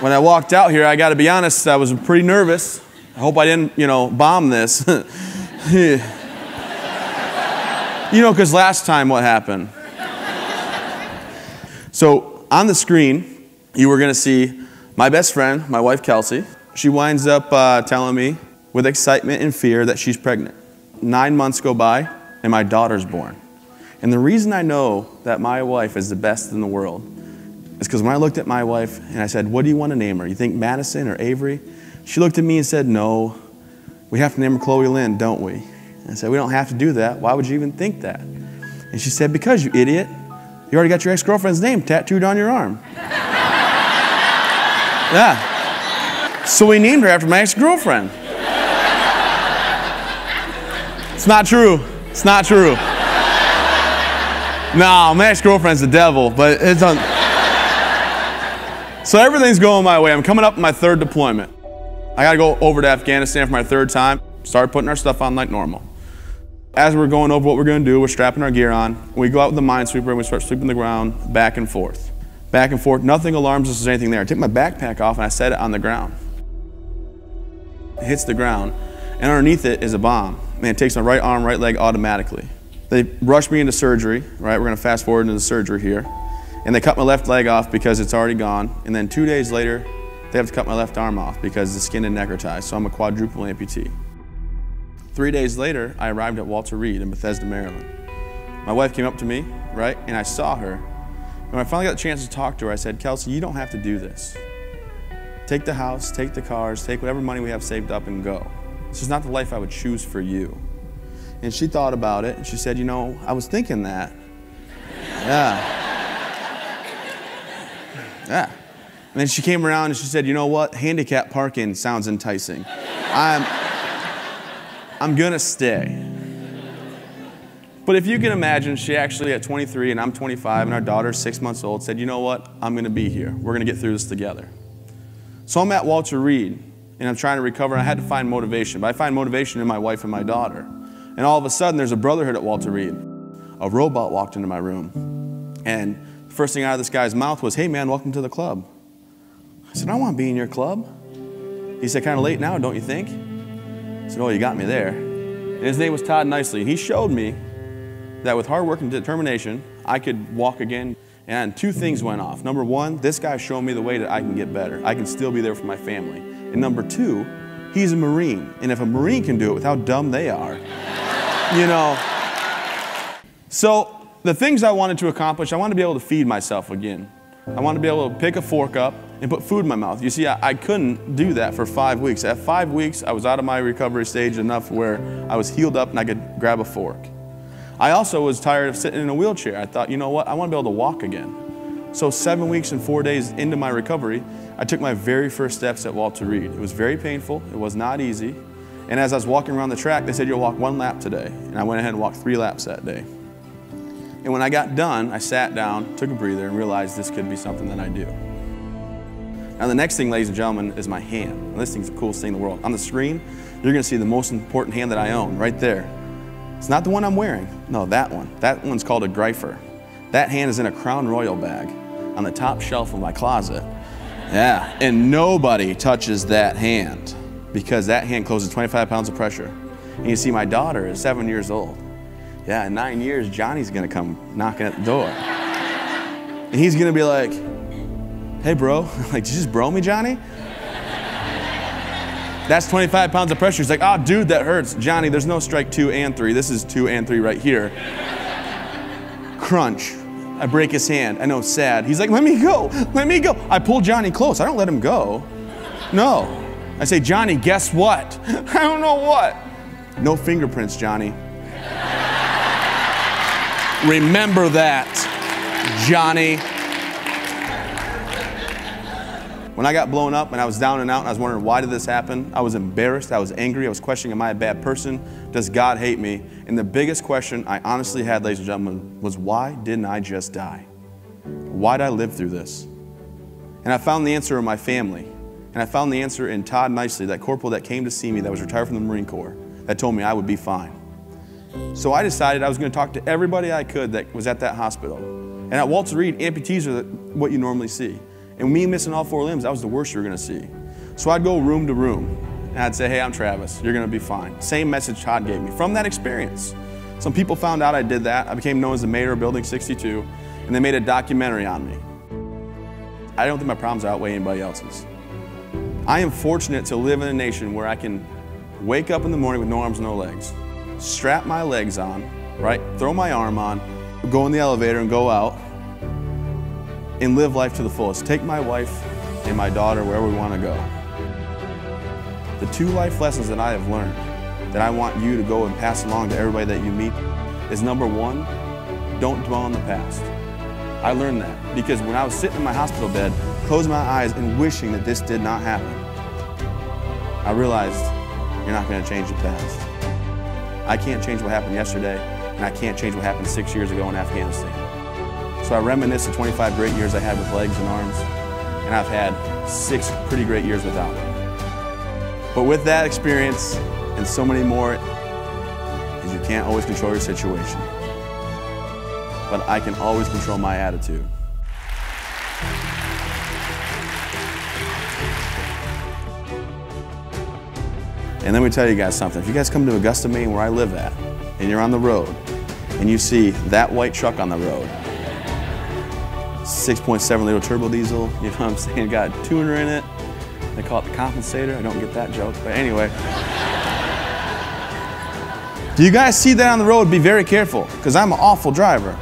When I walked out here, I got to be honest, I was pretty nervous. I hope I didn't, bomb this. Because last time what happened? So on the screen, you were going to see my best friend, my wife Kelsey. She winds up telling me with excitement and fear that she's pregnant. 9 months go by and my daughter's born. And the reason I know that my wife is the best in the world is because when I looked at my wife and I said, what do you want to name her? You think Madison or Avery? She looked at me and said, no, we have to name her Chloe Lynn, don't we? And I said, we don't have to do that. Why would you even think that? And she said, because you idiot, you already got your ex-girlfriend's name tattooed on your arm. Yeah. So we named her after my ex-girlfriend. It's not true. It's not true. No, my ex-girlfriend's the devil, but it's on. So everything's going my way. I'm coming up on my third deployment. I got to go over to Afghanistan for my third time. Start putting our stuff on like normal. As we're going over what we're going to do, we're strapping our gear on. We go out with the minesweeper and we start sweeping the ground back and forth. Back and forth. Nothing alarms us there's anything there. I take my backpack off and I set it on the ground. It hits the ground and underneath it is a bomb. Man, it takes my right arm, right leg automatically. They rushed me into surgery, right? We're going to fast forward into the surgery here. And they cut my left leg off because it's already gone. And then 2 days later, they have to cut my left arm off because the skin and neck are tied. So I'm a quadruple amputee. 3 days later, I arrived at Walter Reed in Bethesda, Maryland. My wife came up to me, right? And I saw her. And when I finally got the chance to talk to her, I said, Kelsey, you don't have to do this. Take the house, take the cars, take whatever money we have saved up and go. This is not the life I would choose for you. And she thought about it, and she said, I was thinking that. Yeah. Yeah. And then she came around and she said, you know what? Handicap parking sounds enticing. I'm gonna stay. But if you can imagine, she actually at 23 and I'm 25 and our daughter's 6 months old said, you know what? I'm gonna be here. We're gonna get through this together. So I'm at Walter Reed and I'm trying to recover. I had to find motivation, but I find motivation in my wife and my daughter. And all of a sudden, there's a brotherhood at Walter Reed. A robot walked into my room. And the first thing out of this guy's mouth was, hey man, welcome to the club. I said, I want to be in your club. He said, kind of late now, don't you think? I said, oh, you got me there. And his name was Todd Nicely. And he showed me that with hard work and determination, I could walk again. And two things went off. Number one, this guy showed me the way that I can get better. I can still be there for my family. And number two, he's a Marine. And if a Marine can do it with how dumb they are, So the things I wanted to accomplish, I wanted to be able to feed myself again. I wanted to be able to pick a fork up and put food in my mouth. You see, I couldn't do that for 5 weeks. At 5 weeks, I was out of my recovery stage enough where I was healed up and I could grab a fork. I also was tired of sitting in a wheelchair. I thought, you know what, I want to be able to walk again. So 7 weeks and 4 days into my recovery, I took my very first steps at Walter Reed. It was very painful. It was not easy. And as I was walking around the track, they said, you'll walk 1 lap today. And I went ahead and walked 3 laps that day. And when I got done, I sat down, took a breather, and realized this could be something that I do. Now the next thing, ladies and gentlemen, is my hand. And this thing's the coolest thing in the world. On the screen, you're gonna see the most important hand that I own, right there. It's not the one I'm wearing. No, that one. That one's called a Grifer. That hand is in a Crown Royal bag on the top shelf of my closet. Yeah, and nobody touches that hand, because that hand closes 25 pounds of pressure. And you see, my daughter is 7 years old. Yeah, in 9 years, Johnny's gonna come knocking at the door. And he's gonna be like, hey bro, I'm like, did you just bro me, Johnny? That's 25 pounds of pressure. He's like, oh dude, that hurts. Johnny, there's no strike 2 and 3. This is 2 and 3 right here. Crunch. I break his hand. I know, it's sad. He's like, let me go, let me go. I pull Johnny close. I don't let him go. No. I say, Johnny, guess what? I don't know what. No fingerprints, Johnny. Remember that, Johnny. When I got blown up and I was down and out and I was wondering, why did this happen? I was embarrassed, I was angry, I was questioning, am I a bad person? Does God hate me? And the biggest question I honestly had, ladies and gentlemen, was why didn't I just die? Why did I live through this? And I found the answer in my family. And I found the answer in Todd Nicely, that corporal that came to see me that was retired from the Marine Corps, that told me I would be fine. So I decided I was going to talk to everybody I could that was at that hospital. And at Walter Reed, amputees are what you normally see. And me missing all four limbs, that was the worst you were gonna see. So I'd go room to room, and I'd say, hey, I'm Travis, you're gonna be fine. Same message Todd gave me from that experience. Some people found out I did that. I became known as the mayor of Building 62, and they made a documentary on me. I don't think my problems outweigh anybody else's. I am fortunate to live in a nation where I can wake up in the morning with no arms, no legs, strap my legs on, right, throw my arm on, go in the elevator and go out, and live life to the fullest. Take my wife and my daughter wherever we want to go. The two life lessons that I have learned that I want you to go and pass along to everybody that you meet is number one, don't dwell on the past. I learned that because when I was sitting in my hospital bed, closing my eyes and wishing that this did not happen, I realized you're not going to change the past. I can't change what happened yesterday, and I can't change what happened 6 years ago in Afghanistan. So I reminisce the 25 great years I had with legs and arms, and I've had 6 pretty great years without them. But with that experience, and so many more, is you can't always control your situation. But I can always control my attitude. And let me tell you guys something. If you guys come to Augusta, Maine, where I live at, and you're on the road, and you see that white truck on the road, 6.7 liter turbo diesel, you know what I'm saying, got a tuner in it, they call it the compensator, I don't get that joke, but anyway. Do you guys see that on the road? Be very careful, because I'm an awful driver.